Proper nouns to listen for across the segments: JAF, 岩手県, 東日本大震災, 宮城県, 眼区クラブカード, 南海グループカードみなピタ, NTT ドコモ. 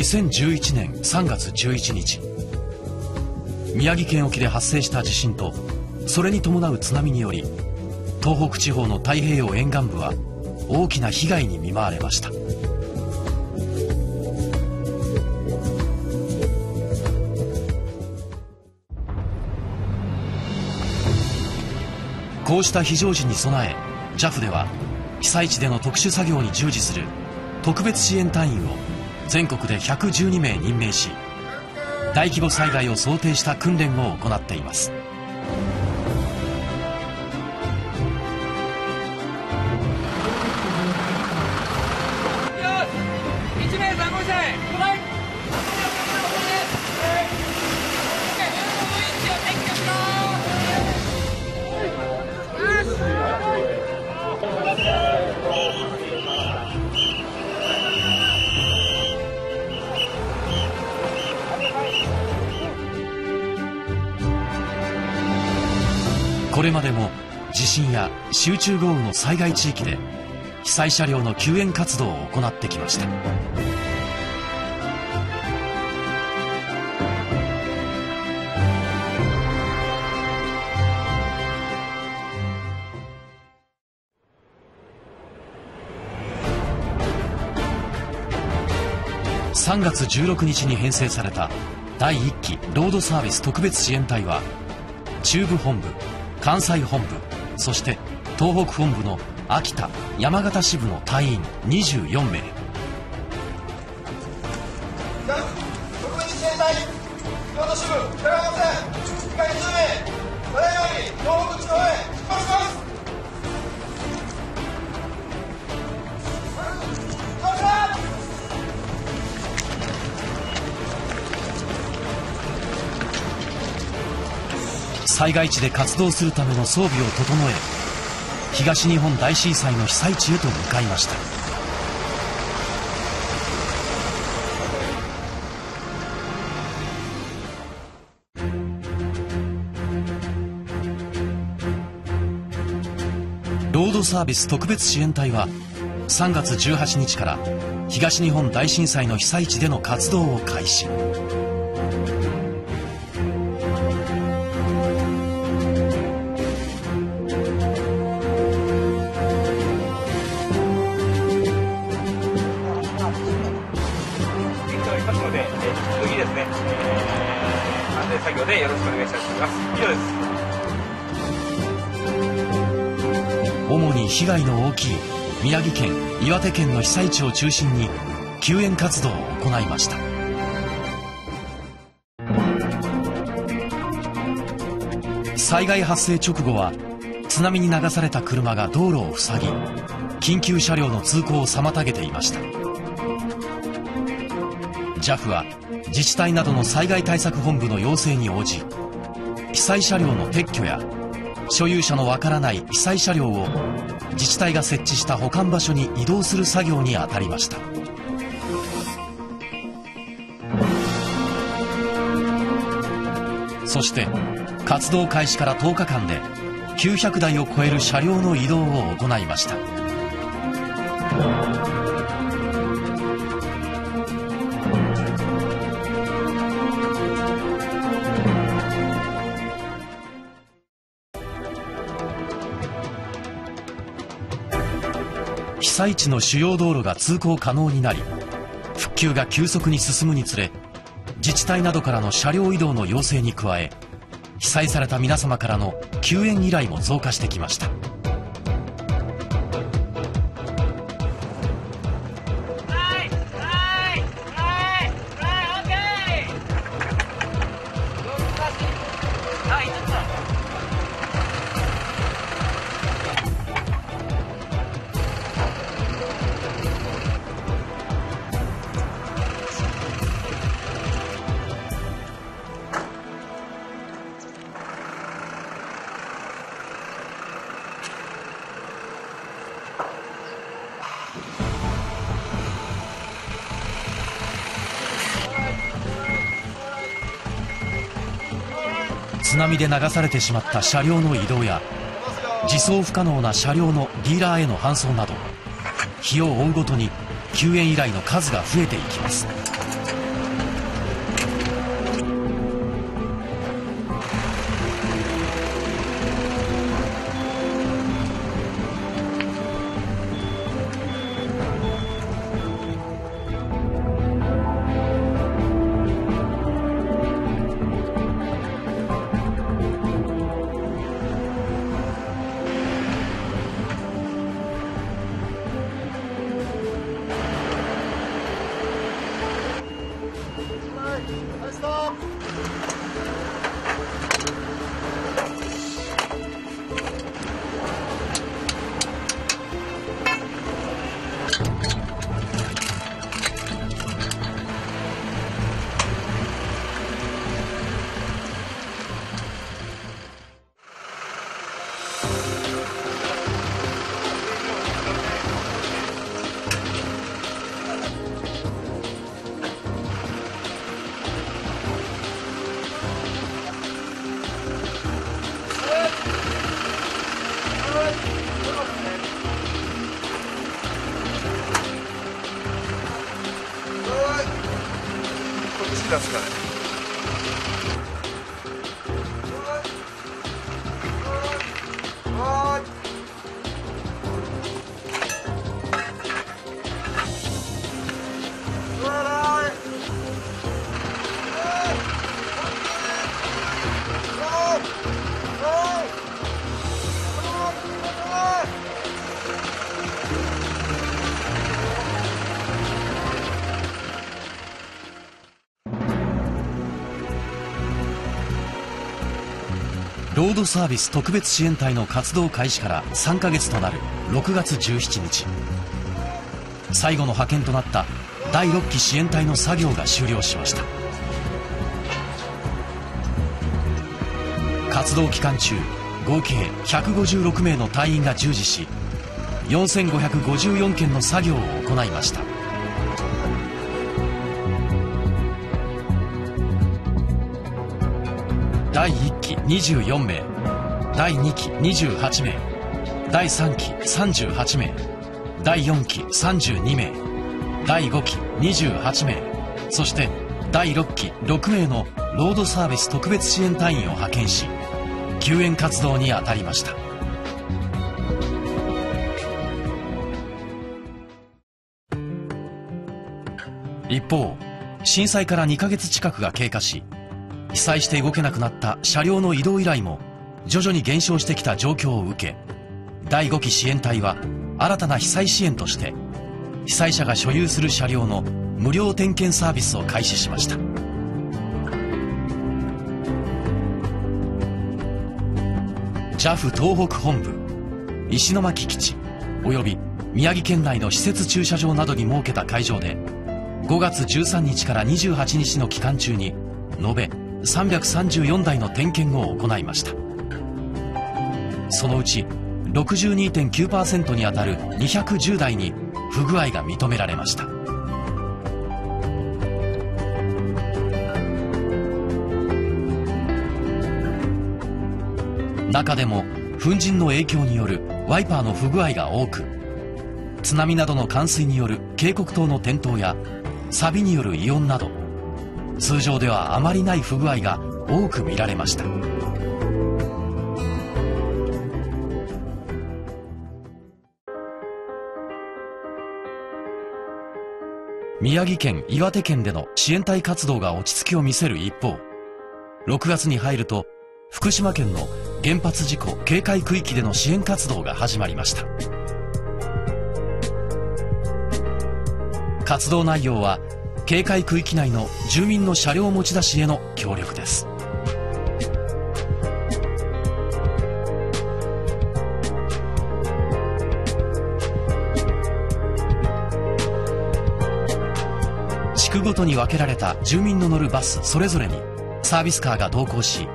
2011年3月11日宮城県沖で発生した地震とそれに伴う津波により東北地方の太平洋沿岸部は大きな被害に見舞われました。こうした非常時に備え JAF では被災地での特殊作業に従事する特別支援隊員を全国で112名任命し大規模災害を想定した訓練を行っています。これまでも地震や集中豪雨の災害地域で被災車両の救援活動を行ってきました。3月16日に編成された第1期ロードサービス特別支援隊は中部本部、関西本部、そして東北本部の秋田、山形支部の隊員24名。災害地で活動するための装備を整え東日本大震災の被災地へと向かいました。ロードサービス特別支援隊は3月18日から東日本大震災の被災地での活動を開始。主に被害の大きい宮城県、岩手県の被災地を中心に救援活動を行いました。災害発生直後は津波に流された車が道路を塞ぎ緊急車両の通行を妨げていました。 JAF は自治体などの災害対策本部の要請に応じ被災車両の撤去や所有者のわからない被災車両を自治体が設置した保管場所に移動する作業に当たりました。そして活動開始から10日間で900台を超える車両の移動を行いました。被災地の主要道路が通行可能になり復旧が急速に進むにつれ自治体などからの車両移動の要請に加え被災された皆様からの救援依頼も増加してきました。津波で流されてしまった車両の移動や自走不可能な車両のディーラーへの搬送など日を追うごとに救援依頼の数が増えていきます。ロードサービス特別支援隊の活動開始から3ヶ月となる6月17日最後の派遣となった第6期支援隊の作業が終了しました。活動期間中合計156名の隊員が従事し4554件の作業を行いました。第1期24名、第2期28名、第3期38名、第4期32名、第5期28名、そして第6期6名のロードサービス特別支援隊員を派遣し、救援活動に当たりました。一方、震災から2ヶ月近くが経過し、被災して動けなくなった車両の移動依頼も徐々に減少してきた状況を受け、第5期支援隊は新たな被災支援として被災者が所有する車両の無料点検サービスを開始しました。JAF 東北本部、石巻基地および宮城県内の施設駐車場などに設けた会場で5月13日から28日の期間中に延べ334台の点検を行いました。そのうち 62.9% にあたる210台に不具合が認められました。中でも粉塵の影響によるワイパーの不具合が多く、津波などの冠水による警告灯の点灯や錆による異音など通常ではあまりない不具合が多く見られました。宮城県、岩手県での支援隊活動が落ち着きを見せる一方、6月に入ると福島県の原発事故警戒区域での支援活動が始まりました。活動内容は警戒区域内の住民の車両持ち出しへの協力です。地区ごとに分けられた住民の乗るバスそれぞれにサービスカーが同行し、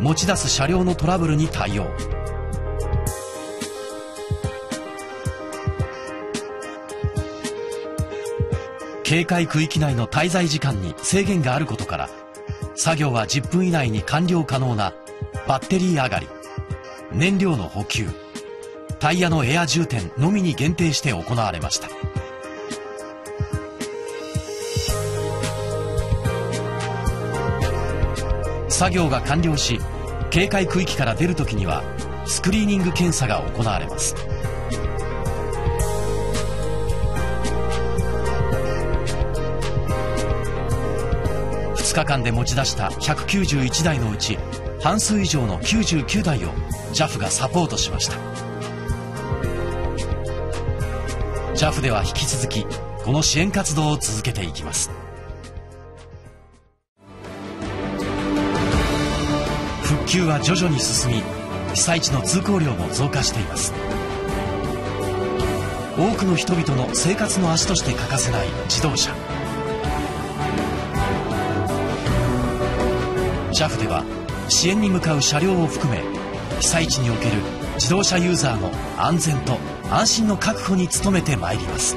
持ち出す車両のトラブルに対応。警戒区域内の滞在時間に制限があることから、作業は10分以内に完了可能なバッテリー上がり、燃料の補給、タイヤのエア充填のみに限定して行われました。作業が完了し、警戒区域から出るときにはスクリーニング検査が行われます。2日間で持ち出した191台のうち半数以上の99台を JAF がサポートしました。 JAF では引き続きこの支援活動を続けていきます。給は徐々に進み、被災地の通行量も増加しています。多くの人々の生活の足として欠かせない自動車。 JAF では支援に向かう車両を含め、被災地における自動車ユーザーの安全と安心の確保に努めてまいります。